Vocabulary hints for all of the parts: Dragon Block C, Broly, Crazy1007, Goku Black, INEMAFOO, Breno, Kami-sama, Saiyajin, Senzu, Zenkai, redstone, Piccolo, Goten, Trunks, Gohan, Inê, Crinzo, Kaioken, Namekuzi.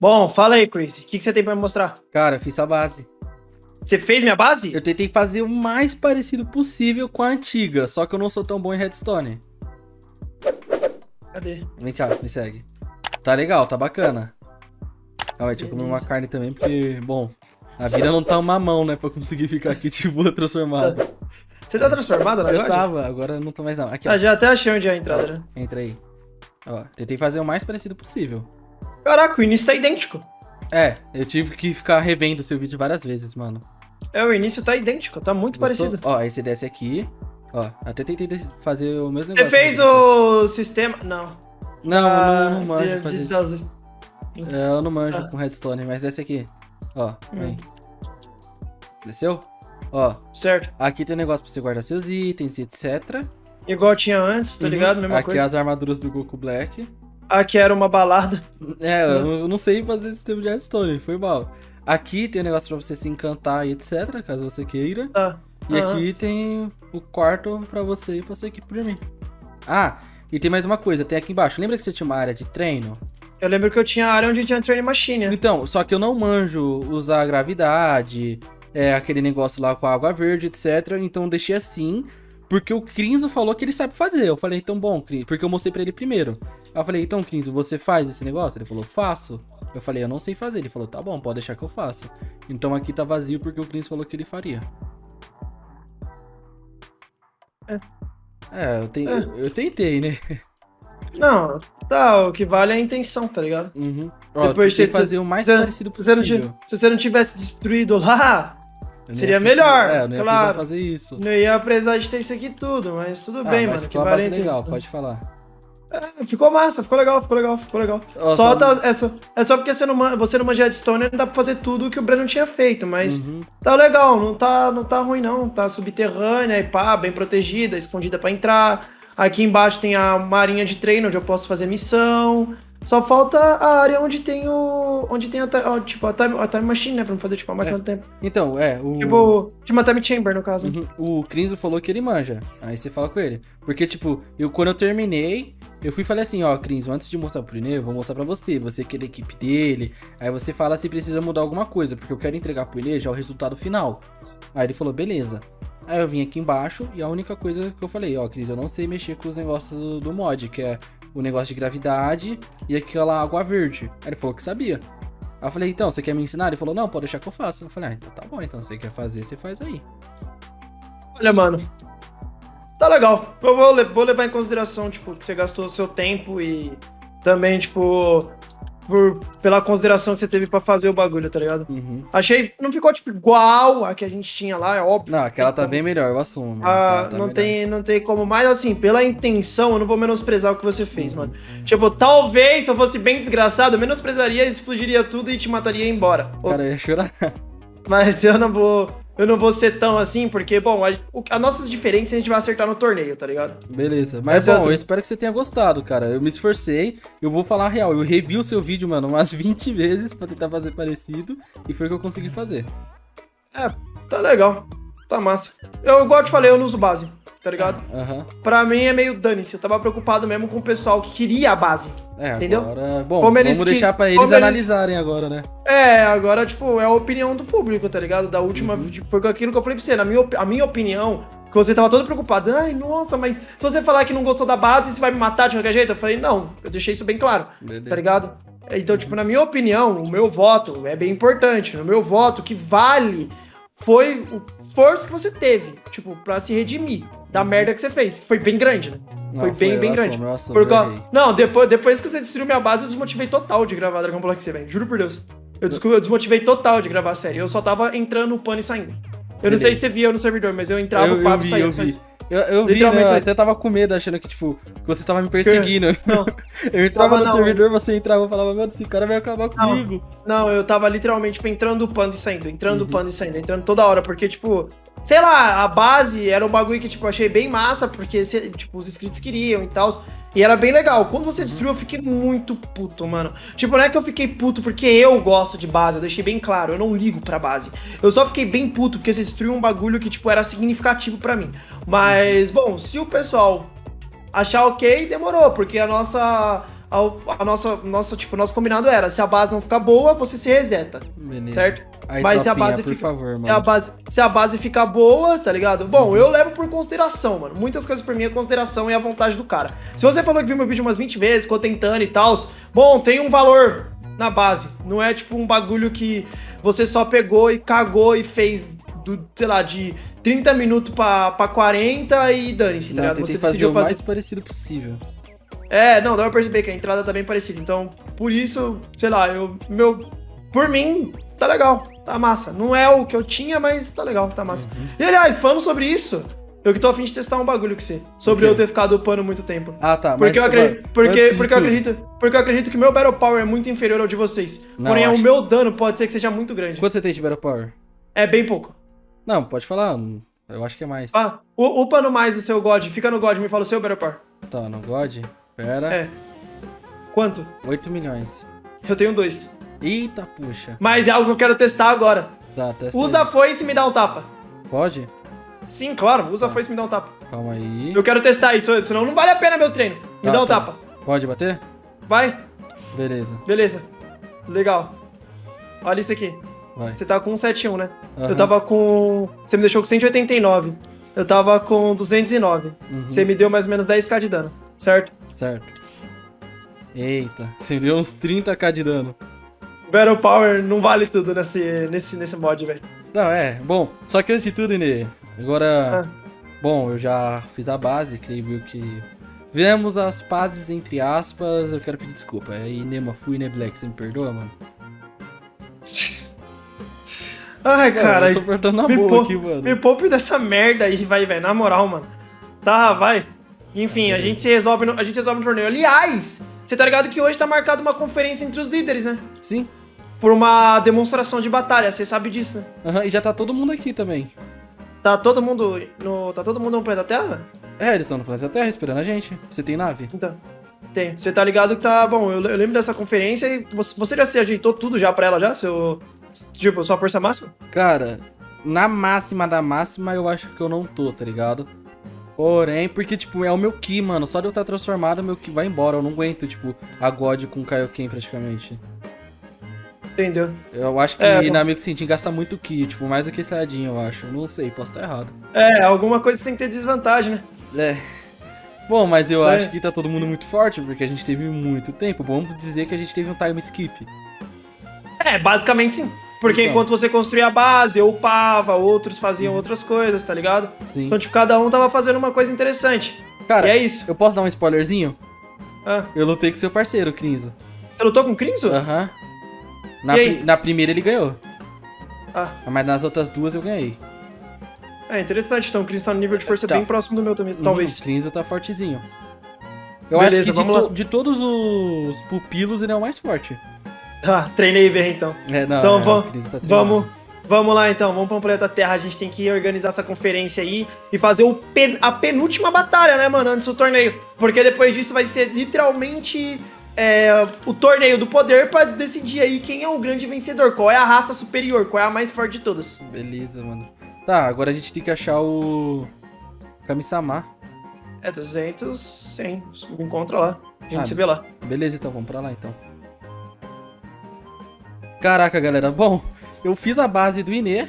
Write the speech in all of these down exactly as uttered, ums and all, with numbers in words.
Bom, fala aí, Chris. O que, que você tem pra me mostrar? Cara, eu fiz sua base. Você fez minha base? Eu tentei fazer o mais parecido possível com a antiga, só que eu não sou tão bom em redstone. Cadê? Vem cá, me segue. Tá legal, tá bacana. Ah, vai, deixa eu comer uma carne também, porque, bom, a vida não tá uma mão, né, pra conseguir ficar aqui tipo transformado. Você tá transformado, na verdade? Eu tava, agora não tô mais não. Aqui, ó. Ah, já até achei onde é a entrada, né? Entra aí. Ó, tentei fazer o mais parecido possível. Caraca, o início tá idêntico. É, eu tive que ficar revendo seu vídeo várias vezes, mano. É, o início tá idêntico, tá muito Gostou? parecido. Ó, aí você desce aqui, ó, até tentei fazer o mesmo negócio. Você fez o sistema... Não. Não, ah, não, não manjo de, fazer... De... É, eu não manjo ah. com redstone, mas desce aqui. Ó, vem. Hum. Desceu? Ó. Certo. Aqui tem um negócio pra você guardar seus itens, etcétera. Igual tinha antes, tá uhum. ligado? Mesma aqui coisa. Aqui as armaduras do Goku Black. Aqui era uma balada. É, hum. eu não sei fazer esse tipo de redstone, foi mal. Aqui tem um negócio pra você se encantar e etcétera, caso você queira. Ah. E ah. aqui tem o quarto pra você e pra sua equipe pra mim. Ah, e tem mais uma coisa, tem aqui embaixo. Lembra que você tinha uma área de treino? Eu lembro que eu tinha a área onde tinha treino machine. Então, só que eu não manjo usar a gravidade, é, aquele negócio lá com a água verde, etcétera. Então eu deixei assim, porque o Crinzo falou que ele sabe fazer. Eu falei, então bom, Crinzo, porque eu mostrei pra ele primeiro. Aí eu falei, então Crinzo, você faz esse negócio? Ele falou, faço. Eu falei, eu não sei fazer. Ele falou, tá bom, pode deixar que eu faço. Então aqui tá vazio porque o Crinzo falou que ele faria. É, é, eu, te... é. eu tentei, né? Não, tá, o que vale é a intenção, tá ligado? Uhum. Ó, depois de ter fazer o mais zero, parecido possível. Zero, se você não tivesse destruído lá, seria precisar, melhor. É, eu não ia claro, fazer isso. Não ia precisar de ter isso aqui tudo, mas tudo ah, bem, mas mano. Que vale a intenção. Legal, pode falar. É, ficou massa, ficou legal, ficou legal, ficou legal. Oh, só só... Tá, é, só, é só porque você não manja você não manja redstone, não dá pra fazer tudo o que o Breno tinha feito, mas uhum. tá legal, não tá, não tá ruim não. Tá subterrânea e pá, bem protegida, escondida pra entrar. Aqui embaixo tem a marinha de treino, onde eu posso fazer missão. Só falta a área onde tem o... Onde tem a, a, tipo, a, time, a time machine, né? Pra não fazer, tipo, a máquina é. do tempo. Então, é, o... Tipo, tipo uma time chamber, no caso. Uhum. O Crinzo falou que ele manja. Aí você fala com ele. Porque, tipo, eu quando eu terminei, eu fui e falei assim, ó, Crinzo, antes de mostrar pro Inê, eu vou mostrar pra você. Você que é da equipe dele. Aí você fala se precisa mudar alguma coisa, porque eu quero entregar pro Inê já o resultado final. Aí ele falou, beleza. Aí eu vim aqui embaixo e a única coisa que eu falei, ó, Cris, eu não sei mexer com os negócios do mod, que é o negócio de gravidade e aquela água verde. Aí ele falou que sabia. Aí eu falei, então, você quer me ensinar? Ele falou, não, pode deixar que eu faço. Eu falei, ah, então tá bom, então você quer fazer, você faz aí. Olha, mano, tá legal. Eu vou, vou levar em consideração, tipo, que você gastou o seu tempo e também, tipo... Por, pela consideração que você teve pra fazer o bagulho, tá ligado? Uhum. Achei... Não ficou, tipo, igual a que a gente tinha lá, é óbvio. Não, aquela tá como... bem melhor, eu assumo. Ah, tá, não, tá tem, não tem como... Mas, assim, pela intenção, eu não vou menosprezar o que você fez, uhum. mano. Tipo, talvez, se eu fosse bem desgraçado, eu menosprezaria, explodiria tudo e te mataria e ia embora. Cara, eu ia chorar. Mas eu não vou... Eu não vou ser tão assim, porque, bom, a, a nossas diferenças a gente vai acertar no torneio, tá ligado? Beleza. Mas, Mas bom, eu espero que você tenha gostado, cara. Eu me esforcei, eu vou falar a real. Eu revi o seu vídeo, mano, umas vinte vezes pra tentar fazer parecido e foi o que eu consegui fazer. É, tá legal. Tá massa. Eu, igual eu te falei, eu não uso base, tá ligado? Uhum. Pra mim é meio dane-se. Eu tava preocupado mesmo com o pessoal que queria a base, é, entendeu? Agora... Bom, como vamos deixar que... pra eles como analisarem eles... agora, né? É, agora, tipo, é a opinião do público, tá ligado? Da última... Uhum. Tipo, foi aquilo que eu falei pra você. Na minha op... A minha opinião, que você tava todo preocupado. Ai, nossa, mas se você falar que não gostou da base, você vai me matar de qualquer jeito? Eu falei, não. Eu deixei isso bem claro, Beleza. tá ligado? Então, tipo, na minha opinião, o meu voto é bem importante. No meu voto, que vale... Foi o esforço que você teve, tipo, pra se redimir da merda que você fez. Foi bem grande, né? Não, foi bem, foi, bem grande. Assumo, assumo, por causa... Não, depois, depois que você destruiu minha base, eu desmotivei total de gravar Dragon Block C, velho. Juro por Deus. Eu, descu... eu desmotivei total de gravar a série. Eu só tava entrando no pano e saindo. Eu Beleza. não sei se você via no servidor, mas eu entrava no papo e saía. Eu vi, só... eu, eu vi né? eu até tava com medo, achando que, tipo, que você tava me perseguindo. Não. eu entrava tava, no não, servidor, eu... você entrava e falava, meu Deus, esse cara vai acabar comigo. Não, não eu tava literalmente tipo, entrando do pano e saindo, entrando do uhum. pano e saindo, entrando toda hora, porque, tipo... Sei lá, a base era um bagulho que, tipo, achei bem massa, porque, tipo, os inscritos queriam e tal, e era bem legal. Quando você destruiu, eu fiquei muito puto, mano. Tipo, não é que eu fiquei puto porque eu gosto de base, eu deixei bem claro, eu não ligo pra base. Eu só fiquei bem puto porque você destruiu um bagulho que, tipo, era significativo pra mim. Mas, bom, se o pessoal achar ok, demorou, porque a nossa... ao, a nossa, nossa, tipo, nosso combinado era, se a base não ficar boa, você se reseta. Beleza. Certo? Aí, mas se a base por fica, favor, mano. Se a base, se a base ficar boa, tá ligado? Bom, uhum. eu levo por consideração, mano. Muitas coisas por mim é consideração e a vontade do cara. Se você falou que viu meu vídeo umas vinte vezes, ficou tentando e tal, bom, tem um valor na base. Não é tipo um bagulho que você só pegou e cagou e fez do, sei lá, de trinta minutos pra, pra quarenta e dane-se, tá ligado? Você decidiu fazer o mais parecido possível. É, não, dá pra perceber que a entrada tá bem parecida. Então, por isso, sei lá, eu, meu, por mim, tá legal, tá massa. Não é o que eu tinha, mas tá legal, tá massa. Uhum. E, aliás, falando sobre isso, eu que tô a fim de testar um bagulho com você. Sobre okay. eu ter ficado upando muito tempo. Ah, tá. Porque, mas, eu, acredito, mano, porque, porque eu acredito porque eu acredito que meu Battle Power é muito inferior ao de vocês. Não, porém, acho... o meu dano pode ser que seja muito grande. Quanto você tem de Battle Power? É bem pouco. Não, pode falar. Eu acho que é mais. Ah, upa no mais o seu God. Fica no God, me fala o seu Battle Power. Tá, no God? Pera. É. Quanto? oito milhões. Eu tenho dois. Eita, puxa. Mas é algo que eu quero testar agora. Tá, testa. Usa a foice e me dá um tapa. Pode? Sim, claro. Usa tá. a foice e me dá um tapa. Calma aí. Eu quero testar isso, senão não vale a pena meu treino. Me tá, dá um tá. tapa. Pode bater? Vai. Beleza. Beleza. Legal. Olha isso aqui. Vai. Você tá com cento e setenta e um, né? Uhum. Eu tava com... Você me deixou com cento e oitenta e nove. Eu tava com duzentos e nove. Uhum. Você me deu mais ou menos dez mil de dano, certo? Certo. Eita. Você deu uns trinta mil de dano. Battle Power não vale tudo nesse, nesse, nesse mod, velho. Não, é. Bom, só que antes de tudo, Inê, agora... Ah. Bom, eu já fiz a base, creio que... Vemos as pazes, entre aspas, eu quero pedir desculpa. É INEMAFOO, INEBlack, você me perdoa, mano? Ai, cara. Eu tô apertando na boa aqui, mano. Me poupe dessa merda aí, vai, velho. Na moral, mano. Tá, vai. Enfim, a gente se resolve no, a gente resolve no torneio. Aliás, você tá ligado que hoje tá marcada uma conferência entre os líderes, né? Sim. Por uma demonstração de batalha, você sabe disso, né? Aham, uhum, e já tá todo mundo aqui também. Tá todo mundo no, tá todo mundo no planeta Terra? É, eles estão no planeta Terra esperando a gente. Você tem nave? Então, tem. Você tá ligado que tá... Bom, eu, eu lembro dessa conferência e você, você já se ajeitou tudo já pra ela já? Seu, tipo, sua força máxima? Cara, na máxima da máxima eu acho que eu não tô, tá ligado? Porém, porque, tipo, é o meu Ki, mano. Só de eu estar transformado, o meu Ki vai embora. Eu não aguento, tipo, a God com o Kaioken, praticamente. Entendeu? Eu acho que é, na Amigo Sintin gasta muito Ki, tipo, mais do que Sayajin, eu acho. Não sei, posso estar errado. É, alguma coisa tem que ter desvantagem, né? É. Bom, mas eu é. acho que tá todo mundo muito forte, porque a gente teve muito tempo. Vamos dizer que a gente teve um time skip. É, basicamente sim. Porque então, enquanto você construía a base, eu upava, outros faziam uhum. outras coisas, tá ligado? Sim. Então, tipo, cada um tava fazendo uma coisa interessante. Cara, e é isso. Eu posso dar um spoilerzinho? Ah. Eu lutei com seu parceiro, Crinzo. Você lutou com o Crinzo? Aham. Uhum. Na, pri na primeira ele ganhou. Ah. Mas nas outras duas eu ganhei. É interessante, então o Crinzo tá no nível de força tá. bem próximo do meu também, talvez. Uhum, o Crinzo tá fortezinho. Eu Beleza, acho que de, to de todos os pupilos ele é o mais forte. Ah, treinei bem, então. É, não, então, é, vamos, tá vamos, vamos lá, então. Vamos para o planeta Terra. A gente tem que organizar essa conferência aí e fazer o pen, a penúltima batalha, né, mano? Antes do torneio. Porque depois disso vai ser literalmente é, o torneio do poder para decidir aí quem é o grande vencedor. Qual é a raça superior, qual é a mais forte de todas. Beleza, mano. Tá, agora a gente tem que achar o Kami-sama. É, duzentos, cem. Me encontra lá. A gente ah, se vê lá. Beleza, então. Vamos para lá, então. Caraca, galera. Bom, eu fiz a base do Inê.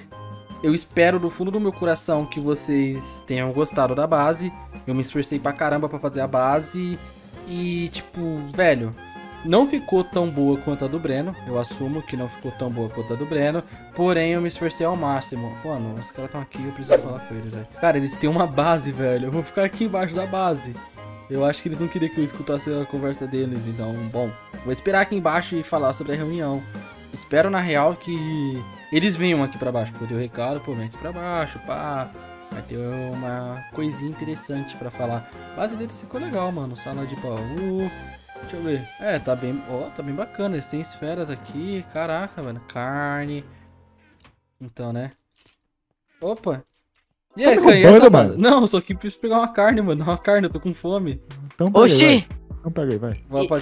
Eu espero do fundo do meu coração que vocês tenham gostado da base. Eu me esforcei pra caramba pra fazer a base. E, tipo, velho, não ficou tão boa quanto a do Breno. Eu assumo que não ficou tão boa quanto a do Breno. Porém, eu me esforcei ao máximo. Mano, os caras estão aqui, eu preciso falar com eles, velho. Cara, eles têm uma base, velho. Eu vou ficar aqui embaixo da base. Eu acho que eles não queriam que eu escutasse a conversa deles. Então, bom, vou esperar aqui embaixo e falar sobre a reunião. Espero, na real, que eles venham aqui pra baixo. Porque eu dei o recado, pô, vem aqui pra baixo, pá. Vai ter uma coisinha interessante pra falar. A base deles ficou legal, mano. Sala de baú. Deixa eu ver. É, tá bem... Ó, tá bem bacana. Eles têm esferas aqui. Caraca, mano. Carne. Então, né? Opa. E aí, ganhei essa... mano? Não, eu só que preciso pegar uma carne, mano. Uma carne, eu tô com fome. Então, oxi! Não peguei, vai.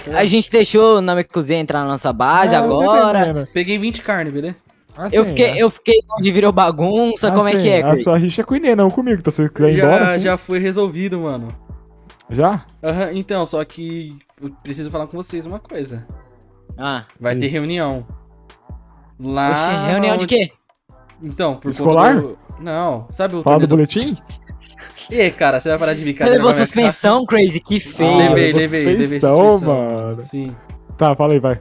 E a gente deixou o Namekuzi entrar na nossa base ah, agora. Peguei vinte carne, beleza? Ah, eu, sim, fiquei, é. eu fiquei onde virou bagunça, ah, como sim. é que é? A sua rixa é com o Inê, não comigo. Tá, você já, embora, já foi resolvido, mano. Já? Aham, uhum, então, só que eu preciso falar com vocês uma coisa. Ah. Vai hum. ter reunião. Lá... Oxi, reunião onde... de quê? Então, por Escolar? Do... Não, sabe o... Fala do boletim? Do... E cara, você vai parar de brincadeira. Você levou suspensão, Crazy, que feio. Ah, levei, levei, levei suspensão, mano. Sim. Tá, fala aí, vai.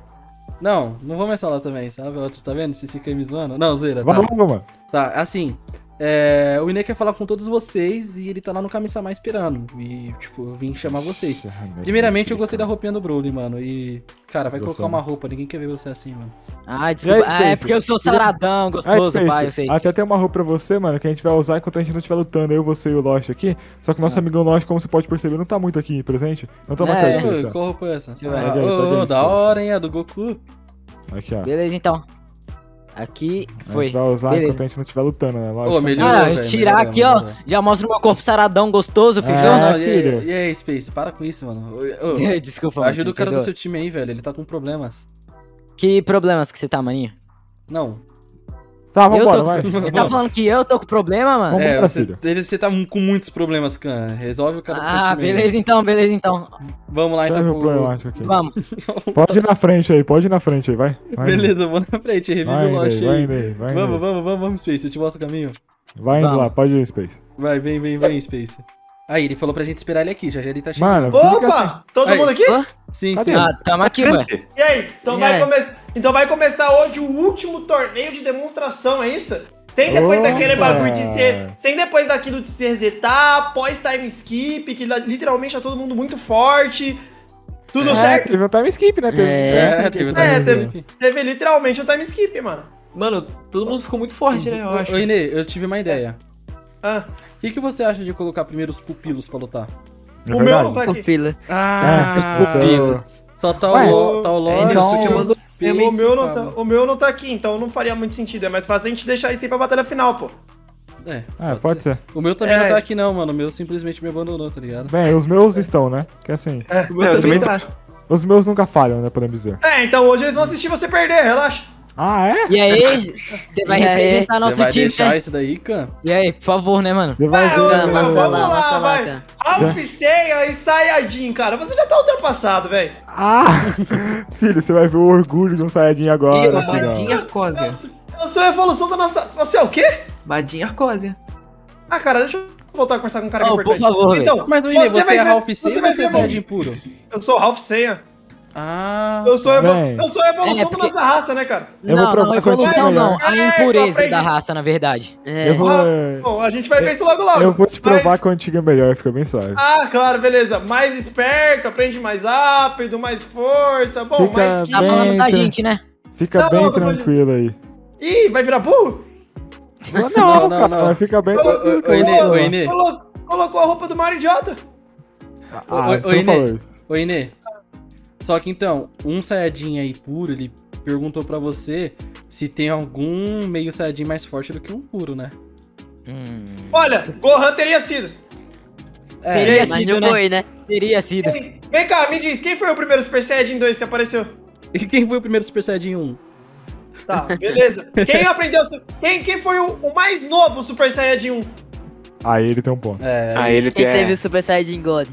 Não, não vou mais falar também, sabe? Tá vendo? Você fica me zoando. Não, zoeira. Vai, tá. Vamos, mano. Tá, assim... É, o Ine quer falar com todos vocês e ele tá lá no Kami-sama esperando. E, tipo, eu vim chamar vocês. Primeiramente, eu gostei da roupinha do Broly, mano. E, cara, vai colocar uma roupa, ninguém quer ver você assim, mano. Ah, desculpa. Ah, é porque eu sou saradão, gostoso, ah, pai, eu sei. Até tem uma roupa pra você, mano, que a gente vai usar enquanto a gente não estiver lutando. Eu, você e o Lost aqui. Só que o nosso ah. amigão Lost, como você pode perceber, não tá muito aqui presente. Não tá na casa de você. Qual roupa é essa? Ah, ah, aí, oh, tá da hora, hein? A do Goku. Aqui, ó. Beleza, então. Aqui foi. A gente vai usar Beleza. enquanto a gente não estiver lutando, né? Lógico. Ô, melhorou, ah, velho, tirar melhorou, aqui, melhorou. ó. Já mostra o meu corpo saradão gostoso, filho. É, não, filho. E, e aí, Space, para com isso, mano. Ô, ô, desculpa, mano. Ajuda o cara do seu time aí, velho. Ele tá com problemas. Que problemas que você tá, maninho? Não. Tá, vambora, tô... vai. Ele tá falando que eu tô com problema, mano? É, você, você tá com muitos problemas, cara. Resolve o cara do seu time. Ah, beleza então, beleza então. Vamos lá, então. Pro... Problema, acho que... Vamos. Pode ir na frente aí, pode ir na frente aí, vai. vai beleza, eu vou na frente, revive o Lost aí. Vai, vai, vamos, vamos, vamos, vamos, Space, eu te mostro o caminho. Vai indo vamos. lá, pode ir, Space. Vai, vem, vem, vem, Space. Aí, ele falou pra gente esperar ele aqui, já já ele tá chegando. Mano, Opa! Assim. Todo aí. mundo aqui? Ah, sim, sim. Ah, tamo aqui, mano. E aí? Então, e vai aí? Come... então vai começar hoje o último torneio de demonstração, é isso? Sem depois Opa. daquele bagulho de ser... Sem depois daquilo de se resetar, pós-time skip, que literalmente tá todo mundo muito forte. Tudo é, certo? Teve um time skip, né? Teve... É, teve um time é, skip. Teve, teve literalmente um time skip, mano. Mano, todo mundo ficou muito forte, né? Eu acho. Ô, Inê, eu tive uma ideia. Ah. O que, que você acha de colocar primeiro os pupilos pra lutar? É o meu não tá aqui. Pupila. Ah, é, pupilos. Só tá Ué, o, tá o Lorde, então, o, o, meu não tá, o meu não tá aqui, então não faria muito sentido. É mais fácil a gente deixar isso aí pra batalha final, pô. É, ah, pode, pode ser. ser. O meu também é. não tá aqui não, mano. O meu simplesmente me abandonou, tá ligado? Bem, os meus é. estão, né? Que assim... É, o meu é, também tá. Os meus nunca falham, né, podemos dizer. É, então hoje eles vão assistir você perder, relaxa. Ah, é? E aí? Você vai representar nosso time, né? Você vai deixar isso daí, Cam? E aí, por favor, né, mano? Você vai ver. Massa lá, massa lá, Cam. Ralph Seiya e Saiyajin, cara. Você já tá ultrapassado, velho. Ah! Filho, você vai ver o orgulho de um Saiyajin agora. E o Madin Arcosia. Eu sou a evolução da nossa... Você é o quê? Madin Arcosia. Ah, cara, deixa eu voltar a conversar com um cara que é importante. Por favor, então, mas não entendi, você é Ralph Seiya ou você é Saiyajin puro? Eu sou Ralph Seiya. Ah, eu sou, eu sou a evolução é, porque... da nossa raça, né, cara? Eu não, não, a evolução não, a impureza é, da raça, na verdade. É. Eu vou... ah, bom, a gente vai ver isso logo logo. Eu vou te provar mas... que a antiga é melhor, fica bem suave. Ah, claro, beleza. Mais esperto, aprende mais rápido, mais força, bom, fica mais... Tá falando da gente, né? Fica tá bem bom, tranquilo aí. Ih, vai virar burro? Não, não, não, cara, não. Fica bem tranquilo. Ô, Inê, ô, Inê. Colocou a roupa do Mario Idiota. Ah, ô, Inê. Ô, Inê. Só que então, um Saiyajin aí puro, ele perguntou pra você se tem algum meio Saiyajin mais forte do que um puro, né? Hum. Olha, Gohan teria sido. É, teria mas sido, não né? foi, né? Teria sido. Vem, vem cá, me diz, quem foi o primeiro Super Saiyajin dois que apareceu? E quem foi o primeiro Super Saiyajin um? Tá, beleza. Quem aprendeu... Quem, quem foi o, o mais novo Super Saiyajin um? Aí ele tem um ponto. É, aí ele tem... Quem teve o Super Saiyajin God?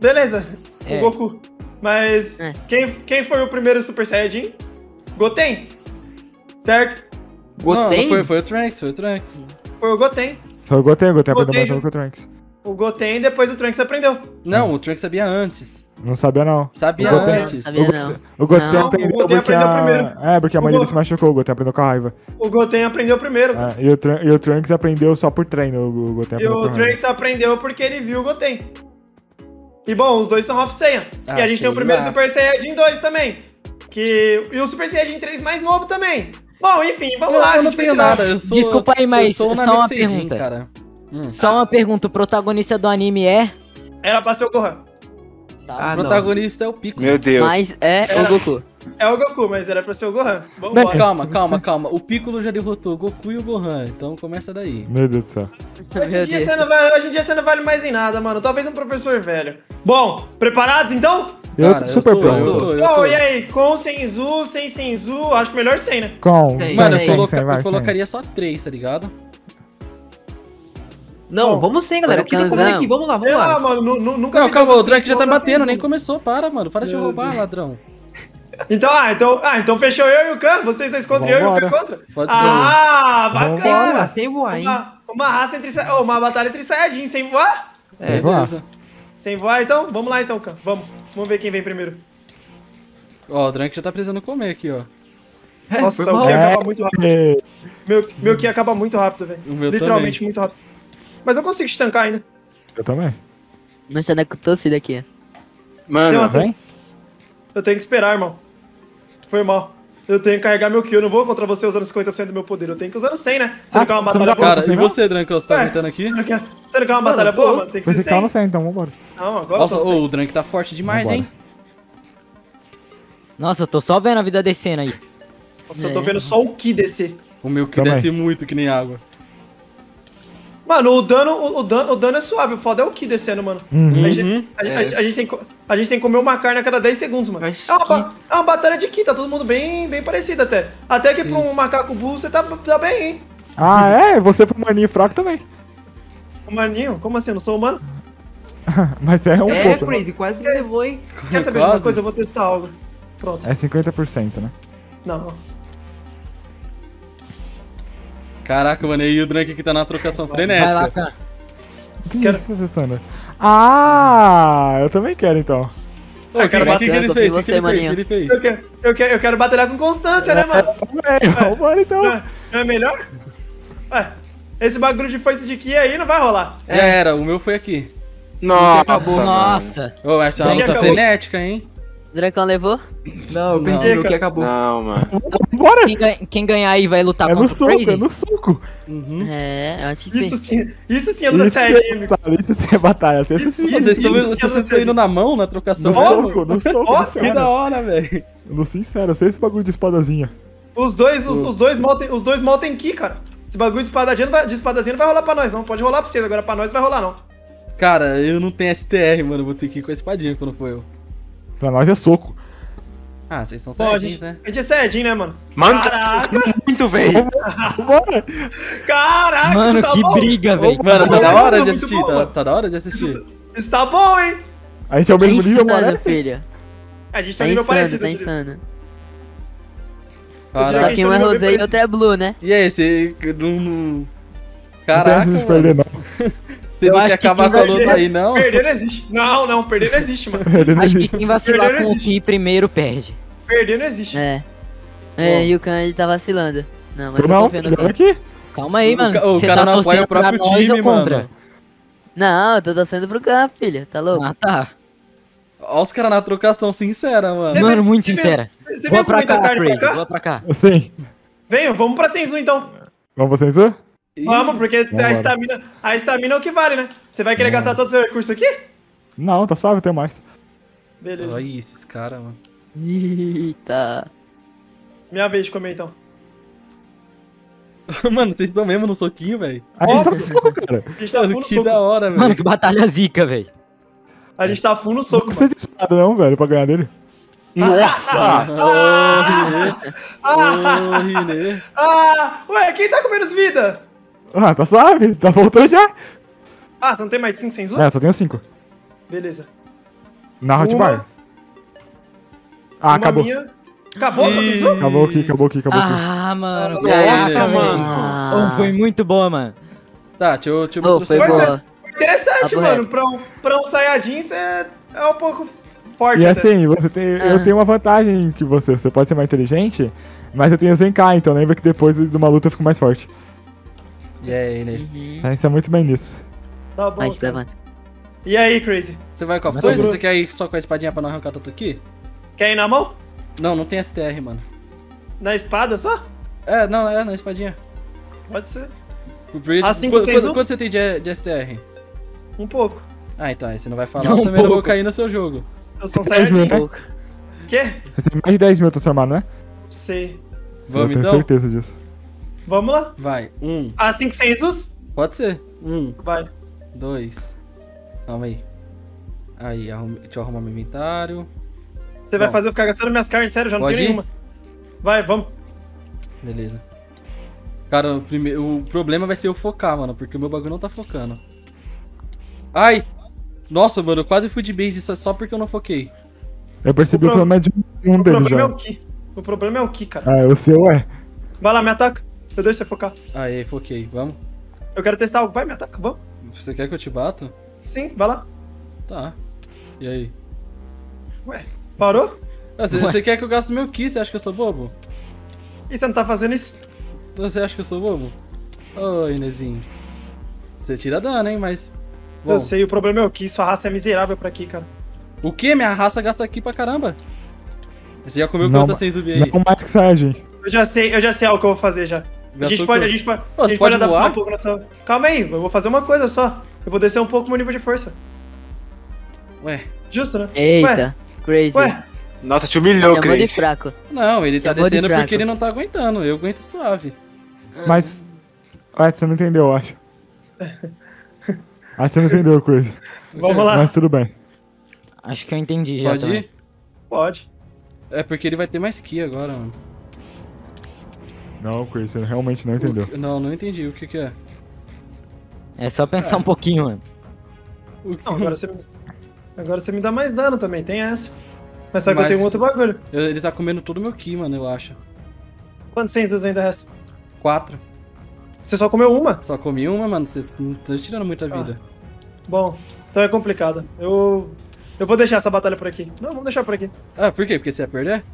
Beleza, é. o Goku. Mas é. quem, quem foi o primeiro Super Saiyajin? Goten, certo? Goten? Não, foi, foi o Trunks, foi o Trunks. Foi o Goten. Foi o Goten, o Goten aprendeu mais sobre o Trunks. O Goten depois o Trunks aprendeu. Não, o Trunks sabia antes. Não sabia não. Sabia não, antes. Não sabia não. O Goten, não. O Goten, não. O Goten, o Goten aprendeu a... primeiro. É, porque a mãe dele se machucou, o Goten aprendeu com a raiva. O Goten aprendeu primeiro. É, e, o e o Trunks aprendeu só por treino, o Goten E o Trunks aprendeu porque ele viu o Goten. E bom, os dois são Half Saiyan. Ah, e a gente tem o primeiro lá. Super Saiyajin dois também. Que... E o Super Saiyajin três mais novo também. Bom, enfim, vamos eu, lá. Eu não tenho nada. Eu sou, Desculpa aí, mas só uma pergunta. Cara. Hum. Só uma pergunta. O protagonista do anime é... Era pra ser o Gohan. Tá, ah, o protagonista não. é o Piccolo. Meu Deus. Mas é era... o Goku. É o Goku, mas era pra ser o Gohan. Vamos lá. Calma, calma, calma. O Piccolo já derrotou o Goku e o Gohan. Então começa daí. Meu Deus do céu. Hoje em dia, vale, hoje em dia você não vale mais em nada, mano. Talvez um professor velho. Bom, preparados então? Eu Cara, tô super eu tô, pronto. Eu tô, eu tô, eu tô. Oh, e aí? Com Senzu, sem Senzu? Acho melhor sem, né? Com. Sei. Mano, sei, eu, coloca, sei, vai, eu colocaria sei. só três, tá ligado? Não, bom, vamos sim, galera. Aqui tem como aqui. Vamos lá, vamos é, lá. Ah, mano, nunca não, calma, o Drake já tá batendo, nem começou. Para, mano. Para de roubar, ladrão. Então, ah, então, ah, então fechou eu e o Khan. Vocês dois contra eu e o Khan contra? Pode ser. Ah, bacana. Sem voar, sem voar, hein? Uma, uma raça entre... Oh, uma batalha entre Saiyajins, sem voar? É, beleza. Sem voar, então? Vamos lá, então, Khan. Vamos. Vamos ver quem vem primeiro. Ó, oh, o Drake já tá precisando comer aqui, ó. É, nossa, o Ki acaba muito rápido. Meu, meu Ki acaba muito rápido, velho. Literalmente também. Muito rápido. Mas eu consigo estancar ainda. Eu também. Não se adaptou esse daqui. Mano, vem. Eu tenho que esperar, irmão. Foi mal. Eu tenho que carregar meu Ki. Eu não vou contra você usando cinquenta por cento do meu poder. Eu tenho que usar cem, né? Você ah, não quer uma batalha boa? Cara, e você, Drankos, tá aguentando aqui? Você não quer uma batalha boa, mano? Tem que ser cem. cem, então, vambora. Não, agora nossa, oh, o Drank tá forte demais, vambora. Hein? Nossa, eu tô só vendo a vida descendo aí. Nossa, é. Eu tô vendo só o Ki descer. O meu Ki também. Desce muito, que nem água. Mano, o dano, o, o, dano, o dano é suave, o foda é o Ki descendo, mano. Uhum. A, gente, a, é. a, a, gente tem, a gente tem que comer uma carne a cada dez segundos, mano. É uma, é uma batalha de Ki, tá todo mundo bem, bem parecido até. Até que sim. Pra um macaco burro você tá, tá bem, hein? Ah, é? Você pro maninho fraco também. O maninho? Como assim? Eu não sou humano? Mas é um é, pouco. É, Crazy, né? Quase me levou, hein? Quer saber de uma coisa? Eu vou testar algo. Pronto. É cinquenta por cento, né? Não. Caraca, mano, e o Drake aqui tá na trocação frenética. Vai lá, cara. Que quero... isso, Sandra? Ah, eu também quero, então. O ah, que, que, que ele fez? O que, que ele fez? Eu quero, eu, quero, eu quero batalhar com constância, é, né, mano? É, vambora, então. Não é, não é melhor? Ué, esse bagulho de foice de Ki aí não vai rolar. É, é. Era, o meu foi aqui. Nossa, acabou, nossa. Ô, essa é uma luta frenética, hein? O Drancão levou? Não, eu perdi, o Ki acabou. Não, mano. Bora! Quem, ganha, quem ganhar aí vai lutar é contra o Crazy? É no soco, é no soco. É, eu acho que sim. Isso sim, isso sim é luta Saiyajin. Isso sim é batalha. Vocês estão indo na mão, na trocação? No soco, no soco. Nossa, que da hora, velho. No sincero, eu sei esse bagulho de espadazinha. Os dois, os, os dois mal tem, os dois mal tem Ki, cara. Esse bagulho de espadazinha, não vai, de espadazinha não vai rolar pra nós, não. Pode rolar pra vocês, agora pra nós vai rolar, não. Cara, eu não tenho S T R, mano. Eu vou ter que ir com a espadinha quando for eu. Pra nós é soco. Ah, vocês são Saiyajins, né? A gente é Saiyajin, né, mano? Mano, caraca! Muito, velho! Caraca, mano, tá que bom. Briga, velho! Mano, tá, tá da hora de assistir, bom, tá, tá da hora de assistir. Isso tá bom, hein? A gente é o mesmo nível, mano. Filha. A gente tá, tá nível insano, parecido. Tá insano. Só que um é Rosé e outro é Blue, né? E aí, você... Caraca, não perder, não. Você não quer acabar com a luta aí, não? Perder não existe. Não, não, perder não existe, mano. Acho que quem vacilar com o Ki primeiro perde. Perder não existe. É. É, e o Khan ele tá vacilando. Não, mas eu tô vendo aqui. Calma aí, mano. O cara não apoia o próprio time, mano. Não, eu tô torcendo pro Khan, filha. Tá louco? Ah, tá. Olha os caras na trocação sincera, mano. Mano, muito sincera. Vou pra cá, Crazy. Vou pra cá. Sim. Venham, vamos pra Senzu, então. Vamos pra Senzu? Vamos, porque vambora. a estamina a estamina é o Ki vale, né? Você vai querer é. gastar todo o seu recurso aqui? Não, tá suave, eu tenho mais. Beleza. Olha esses caras, mano. Eita. Minha vez de comer, então. Mano, vocês estão mesmo no soquinho, velho? A gente tá no soco, cara. A gente tá full no soco. Que da hora, velho. Mano, que batalha zica, velho. A gente tá full no soco, mano. Não precisa de espada não, velho, pra ganhar dele. Nossa! Ah, Riné! Ah, ué, quem tá com menos vida? Ah, tá suave, tá voltando já. Ah, você não tem mais de cinco sem zoom? É, só tenho cinco. Beleza. Na hotbar. Ah, acabou. Acabou o sem zoom? Acabou aqui, acabou aqui, acabou aqui. Ah, mano. Nossa, mano. Foi muito boa, mano. Tá, deixa eu mostrar. Foi interessante, mano. Pra um, pra um Saiyajin, você é um pouco... Forte, e assim, você tem, ah. eu tenho uma vantagem que você, você pode ser mais inteligente, mas eu tenho Zenkai, então lembra que depois de uma luta eu fico mais forte. E aí, Inês? Uhum. A gente tá muito bem nisso. Tá bom. Mas, levanta. E aí, Crazy? Você vai com a força ou você quer ir só com a espadinha pra não arrancar tudo aqui? Quer ir na mão? Não, não tem S T R, mano. Na espada só? É, não, é na espadinha. Pode ser. Assim, quanto, quanto, quanto você tem de, de S T R? Um pouco. Ah, então, aí você não vai falar, não, eu também um não vou cair no seu jogo. Eu sou um Saiyajin. Quê? Você tem mais de dez mil transformado, né? Sei. Vamos então? Eu tenho certeza disso. Vamos lá? Vai. Um. Ah, cinco Senzus? Pode ser. Um. Vai. Dois. Calma aí. Aí, arrume... deixa eu arrumar meu inventário. Você vai fazer eu ficar gastando minhas carnes, sério, já não tenho nenhuma. Vai, vamos. Beleza. Cara, o, primeiro, o problema vai ser eu focar, mano, porque o meu bagulho não tá focando. Ai! Nossa, mano, eu quase fui de base só porque eu não foquei. Eu percebi o, pro... o problema de um deles, já. É o, ki. o problema é o Ki, cara. Ah, o seu é. Vai lá, me ataca. Eu deixo você focar. Aí, foquei. Vamos. Eu quero testar algo. Vai, me ataca, vamos. Você quer que eu te bato? Sim, vai lá. Tá. E aí? Ué, parou? Você, Ué. você quer que eu gaste meu Ki? Você acha que eu sou bobo? E você não tá fazendo isso? Então você acha que eu sou bobo? Ô, oh, Inezinho. Você tira dano, hein, mas... Bom. Eu sei, o problema é o Ki. Sua raça é miserável pra Ki, cara. O quê? Minha raça gasta Ki pra caramba. Você já comeu quantas sem zumbi aí? Não mais que Saiyajin. Eu já sei, eu já sei algo que eu vou fazer já. Gastou a gente pode, a gente pode, Pô, a gente pode, pode voar? Andar um pouco nessa... Calma aí, eu vou fazer uma coisa só. Eu vou descer um pouco meu nível de força. Ué. Justo, né? Eita, Ué. crazy. Ué. Nossa, te humilhou, Crazy. Ele é muito fraco. Não, ele tá descendo porque ele não tá aguentando. Eu aguento suave. Mas... Ah, você não entendeu, eu acho. Ah, você não entendeu, Crazy. Vamos lá. Mas tudo bem. Acho que eu entendi já. Pode ir? Também. Pode. É porque ele vai ter mais Ki agora, mano. Não, Chris, você realmente não entendeu. Que... Não, não entendi. O que que é? É só pensar ah. um pouquinho, mano. Que... Não, agora você... agora você me dá mais dano também, tem essa. Mas sabe Mas... que eu tenho um outro bagulho. Eu, ele tá comendo todo o meu Ki, mano, eu acho. Quantos senzus ainda restam? Quatro. Você só comeu uma? Só comi uma, mano. Você não tá tirando muita ah. vida. Bom, então é complicado. Eu... Eu vou deixar essa batalha por aqui. Não, vamos deixar por aqui. Ah, por quê? Porque você ia perder?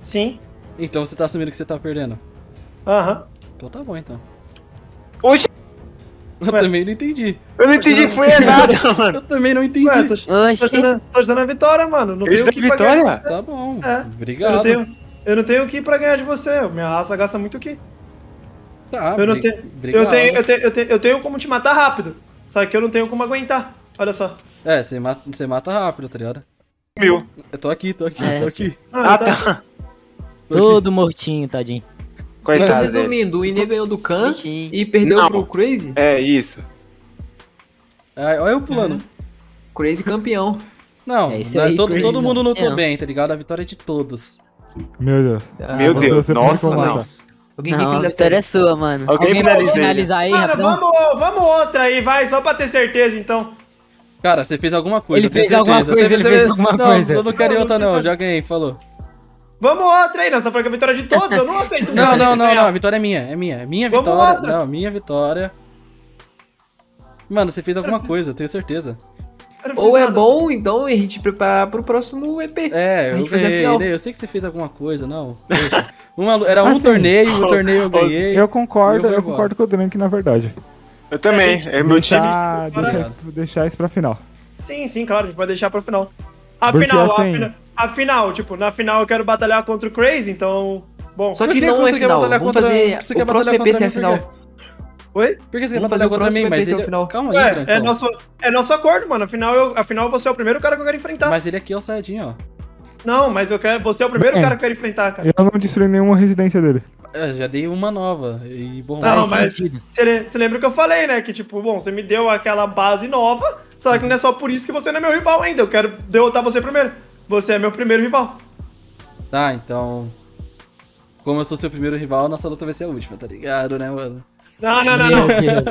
Sim. Então você tá assumindo que você tá perdendo? Aham. Então tá bom, então. Oxi! Eu Ué. também não entendi. Eu não entendi, foi errado, mano. Eu também não entendi. Ué, tô, tô, ajudando, tô ajudando a vitória, mano. Não tenho o Ki pra ganhar de você. Tá bom, é. obrigado. Eu não tenho, eu não tenho o Ki pra ganhar de você. Minha raça gasta muito o Ki. Tá, eu não tenho, obrigado. Eu tenho, eu, tenho, eu, tenho, eu tenho como te matar rápido, só que eu não tenho como aguentar. Olha só. É, você mata, você mata rápido, tá ligado? Meu. Eu tô aqui, tô aqui, é. tô aqui. Ah, ah tá. tá. Todo aqui. mortinho, tadinho. Coitado. Resumindo, é. o Ine ganhou do Khan e perdeu Não. pro Crazy? É, isso. É, olha eu pulando. É. Crazy campeão. Não, é né, aí, todo, Crazy todo mundo lutou é. bem, tá ligado? A vitória é de todos. Meu Deus. Ah, Meu Deus, nossa, nossa. Alguém não, a vitória é sua, mano. Alguém, Alguém finaliza finalizar aí, mano, rapidão. Vamos, vamos outra aí, vai, só pra ter certeza, então. Cara, você fez alguma coisa, ele eu tenho fez certeza. Coisa, você fez, fez alguma não, coisa. Não, eu não quero outra não, já ganhei, falou. Vamos outra aí, nós estamos falando que a vitória é de todos, eu não aceito. Não, não, não, não, a vitória é minha, é minha, é minha Vamos vitória. Outra. Não, minha vitória. Mano, você fez alguma eu coisa, fiz... eu tenho certeza. Eu Ou é nada. bom, então, a gente preparar pro próximo E P. É, eu ganhei, eu sei que você fez alguma coisa, não. Uma, era um assim, torneio, o um torneio eu ganhei. Eu concordo, eu, eu concordo com o Drank, na verdade. Eu também, é, gente, é meu time. Deixar, deixar isso pra final. Sim, sim, claro, a gente pode deixar pra final. Afinal, assim... afinal, tipo, na final eu quero batalhar contra o Crazy, então... Bom, só que não é final, vamos contra... fazer você o próximo E P sem a final. Oi? Por que você quer batalhar contra mim, mas ele... Final. Calma Ué, aí, Branco. É nosso, é nosso acordo, mano, afinal, eu, afinal você é o primeiro cara que eu quero enfrentar. Mas ele aqui é o Saiyajin, ó. Não, mas eu quero, você é o primeiro é. cara que eu quero enfrentar, cara. Eu não destruí nenhuma residência dele. Eu já dei uma nova, e bom... Não, mas você lembra o que eu falei, né? Que tipo, bom, você me deu aquela base nova, só que não é só por isso que você não é meu rival ainda. Eu quero derrotar você primeiro. Você é meu primeiro rival. Tá, então... Como eu sou seu primeiro rival, nossa luta vai ser a última, tá ligado, né, mano? Não, não, não, não.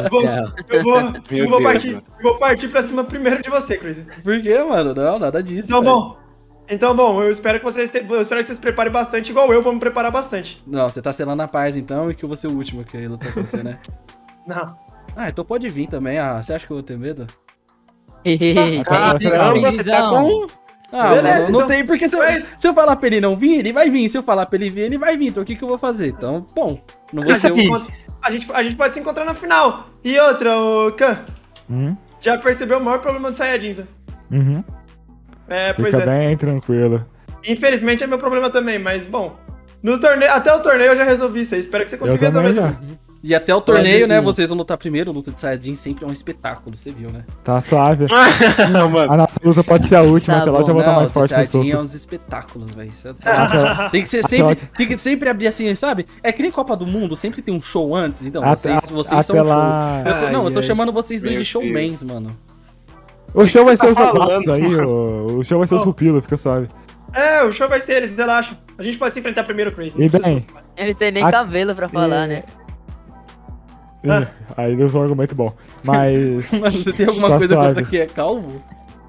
Vou, eu vou, eu Deus, vou, partir, eu vou partir pra cima primeiro de você, Crazy. Por quê, mano? Não, nada disso. Então, velho. bom... Então, bom, eu espero que vocês te... eu espero que vocês se preparem bastante, igual eu vou me preparar bastante. Não, você tá selando a paz, então, e que eu vou ser o último que lutar com você, né? Não. Ah, então pode vir também. Ah, você acha que eu vou ter medo? ah, caramba, você tá com... Ah, Beleza, mano, não então... tem, porque se eu, Mas... se eu falar pra ele não vir, ele vai vir. Se eu falar pra ele vir, ele vai vir. Então, o que que eu vou fazer? Então, bom, não vou ser o... A gente, a gente pode se encontrar na final. E outra, o Khan. Hum? Já percebeu o maior problema do Saiyajins? Uhum. É, pois Fica é. bem tranquilo. Infelizmente é meu problema também, mas bom. No torneio, até o torneio eu já resolvi isso aí. Espero que você consiga resolver já. também. E até o torneio, é, né? Vocês vão lutar primeiro. Luta de Saiyajin sempre é um espetáculo, você viu, né? Tá suave. Não, mano. A nossa luta pode ser a última, tá sei lá, já voltar mais forte que o Saiyajin é uns espetáculos, velho. Tá... Tem que ser sempre, tem que sempre abrir assim, sabe? É que nem Copa do Mundo, sempre tem um show antes, então a, vocês, a, vocês a, são lá... shows. Eu tô, ai, não, eu tô ai, chamando vocês dois de showmans, mano. O show vai ser os alunos aí, o show vai ser os pupilos, fica suave. É, o show vai ser eles, relaxa. A gente pode se enfrentar primeiro, Crazy. E bem. Ele tem nem cabelo pra falar, né? É. Aí deu um argumento bom. Mas. Mano, você tem alguma tá coisa contra que é calvo?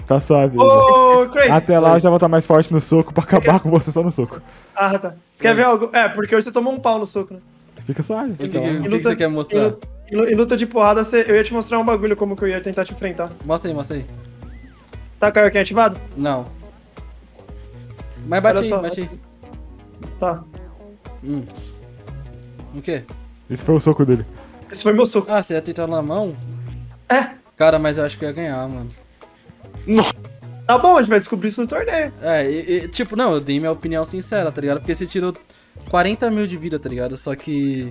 Tá suave. Oh, crazy. Até lá eu já vou estar mais forte no soco pra acabar quer... com você só no soco. Ah, tá. Você quer ver algo? É, porque hoje você tomou um pau no soco, né? Fica suave. O então, que, que, que, que você quer mostrar? Em, em luta de porrada, você... eu ia te mostrar um bagulho como que eu ia tentar te enfrentar. Mostra aí, mostra aí. Tá o Kaioken ativado? Não. Mas bate só, aí, bate aí. Tá. Hum. O quê? Esse foi o soco dele. Esse foi meu soco. Ah, você ia tentar na mão? É. Cara, mas eu acho que eu ia ganhar, mano. Nossa. Tá bom, a gente vai descobrir isso no torneio. É, e, e, tipo, não, eu dei minha opinião sincera, tá ligado? Porque você tirou quarenta mil de vida, tá ligado? Só que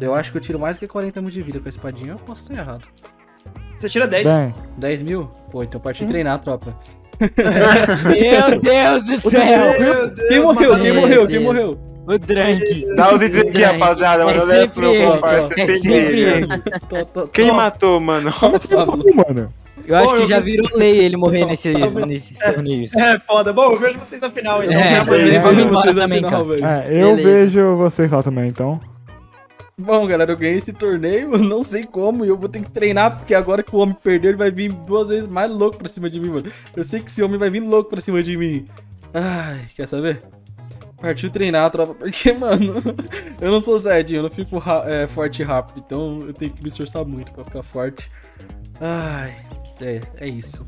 eu acho que eu tiro mais que quarenta mil de vida com a espadinha, eu posso estar errado. Você tira dez. Bem. dez mil? Pô, então parti hum. treinar, tropa. Meu Deus do céu! Quem morreu? Quem morreu? Quem morreu? O Drank. Dá os itens aqui, rapaziada. Mas eu levo pro meu comparsa. Você tem ele. Quem matou, mano? mano? Eu acho que já virou lei ele morrer nesses torneios. É, foda. Bom, eu vejo vocês na final, então. É, eu vejo vocês na final, velho. É, eu vejo vocês lá também, então. Bom, galera, eu ganhei esse torneio, não sei como, e eu vou ter que treinar, porque agora que o homem perdeu, ele vai vir duas vezes mais louco pra cima de mim, mano. Eu sei que esse homem vai vir louco pra cima de mim. Ai, quer saber? Partiu treinar, tropa, porque, mano, eu não sou Zedinho, eu não fico é, forte e rápido, então eu tenho que me esforçar muito pra ficar forte. Ai, é, é isso.